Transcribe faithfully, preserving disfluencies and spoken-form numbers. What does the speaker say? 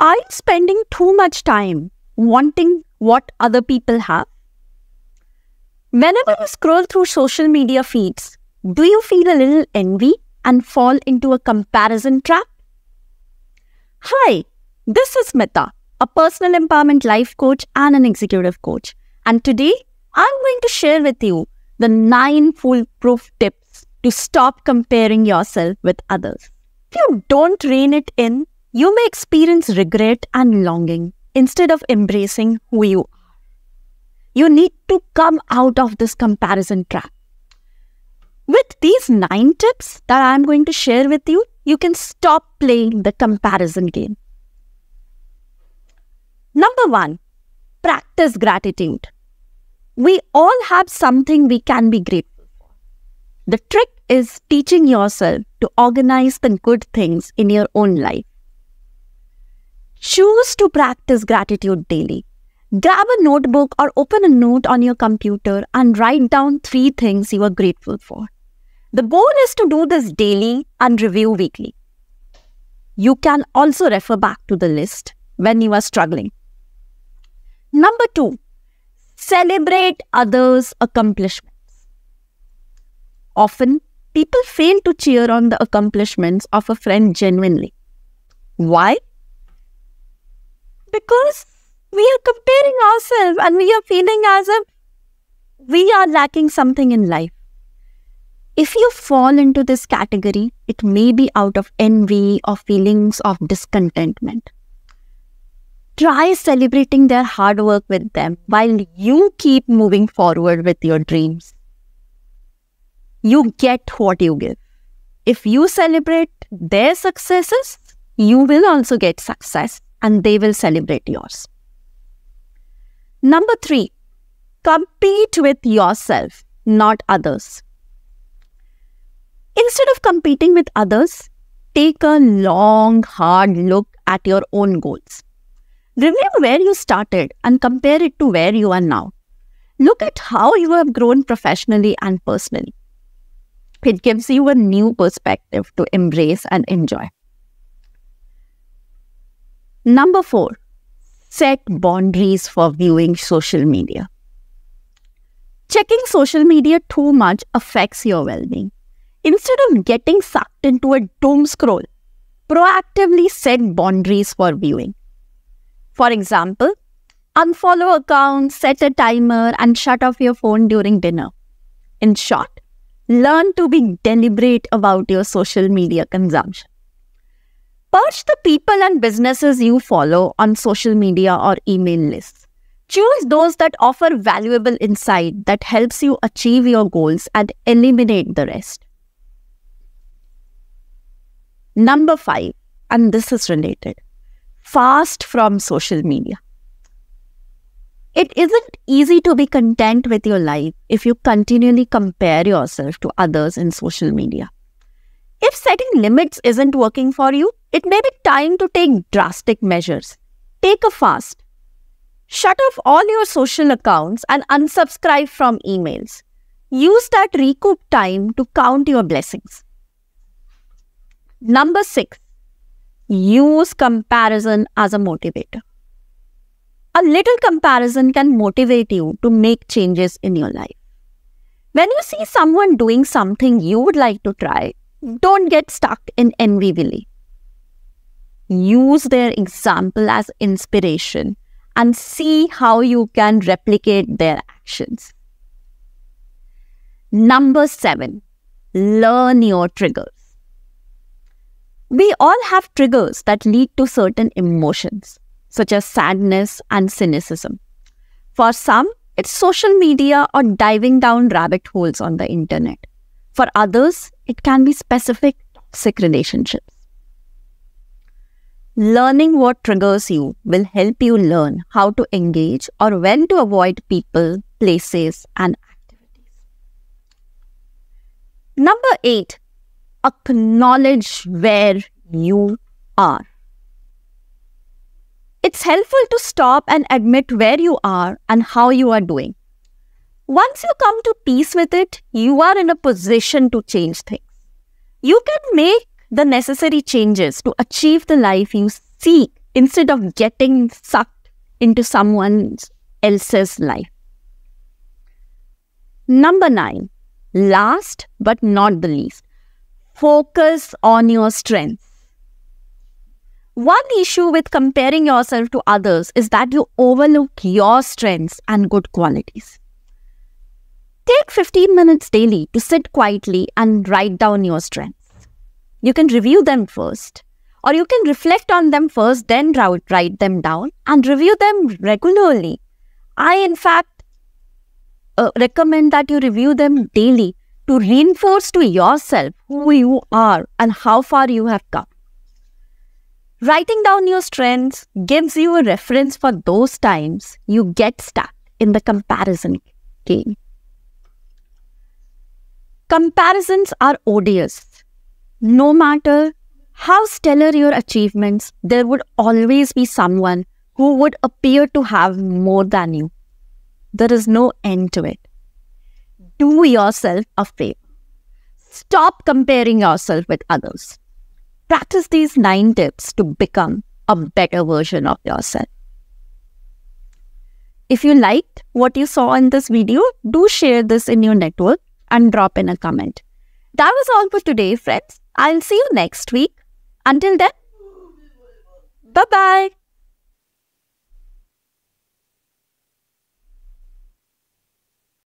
Are you spending too much time wanting what other people have? Whenever you scroll through social media feeds, do you feel a little envy and fall into a comparison trap? Hi, this is Smita, a personal empowerment life coach and an executive coach. And today, I'm going to share with you the nine foolproof tips to stop comparing yourself with others. If you don't rein it in, you may experience regret and longing instead of embracing who you are. You need to come out of this comparison trap. With these nine tips that I'm going to share with you, you can stop playing the comparison game. Number one, practice gratitude. We all have something we can be grateful for. The trick is teaching yourself to organize the good things in your own life. Choose to practice gratitude daily. Grab a notebook or open a note on your computer and write down three things you are grateful for. The goal is to do this daily and review weekly. You can also refer back to the list when you are struggling. Number two, celebrate others' accomplishments. Often, people fail to cheer on the accomplishments of a friend genuinely. Why? Because we are comparing ourselves and we are feeling as if we are lacking something in life. If you fall into this category, it may be out of envy or feelings of discontentment. Try celebrating their hard work with them while you keep moving forward with your dreams. You get what you give. If you celebrate their successes, you will also get success and they will celebrate yours. Number three, compete with yourself, not others. Instead of competing with others, take a long, hard look at your own goals. Review where you started and compare it to where you are now. Look at how you have grown professionally and personally. It gives you a new perspective to embrace and enjoy. Number four, set boundaries for viewing social media. Checking social media too much affects your well-being. Instead of getting sucked into a doom scroll, proactively set boundaries for viewing. For example, unfollow accounts, set a timer, and shut off your phone during dinner. In short, learn to be deliberate about your social media consumption. Purge the people and businesses you follow on social media or email lists. Choose those that offer valuable insight that helps you achieve your goals and eliminate the rest. Number five, and this is related, fast from social media. It isn't easy to be content with your life if you continually compare yourself to others in social media. If setting limits isn't working for you, it may be time to take drastic measures. Take a fast. Shut off all your social accounts and unsubscribe from emails. Use that recoup time to count your blessings. Number six, use comparison as a motivator. A little comparison can motivate you to make changes in your life. When you see someone doing something you would like to try, don't get stuck in envy willy. Use their example as inspiration and see how you can replicate their actions. Number seven, learn your triggers. We all have triggers that lead to certain emotions, such as sadness and cynicism. For some, it's social media or diving down rabbit holes on the internet. For others, it can be specific toxic relationships. Learning what triggers you will help you learn how to engage or when to avoid people, places, and activities. Number eight, acknowledge where you are. It's helpful to stop and admit where you are and how you are doing. Once you come to peace with it, you are in a position to change things. You can make the necessary changes to achieve the life you seek instead of getting sucked into someone else's life. Number nine, last but not the least, focus on your strengths. One issue with comparing yourself to others is that you overlook your strengths and good qualities. Take fifteen minutes daily to sit quietly and write down your strengths. You can review them first, or you can reflect on them first, then write them down and review them regularly. I, in fact, uh, recommend that you review them daily to reinforce to yourself who you are and how far you have come. Writing down your strengths gives you a reference for those times you get stuck in the comparison game. Comparisons are odious. No matter how stellar your achievements, there would always be someone who would appear to have more than you. There is no end to it. Do yourself a favor. Stop comparing yourself with others. Practice these nine tips to become a better version of yourself. If you liked what you saw in this video, do share this in your network and drop in a comment. That was all for today, friends. I'll see you next week. Until then, bye-bye.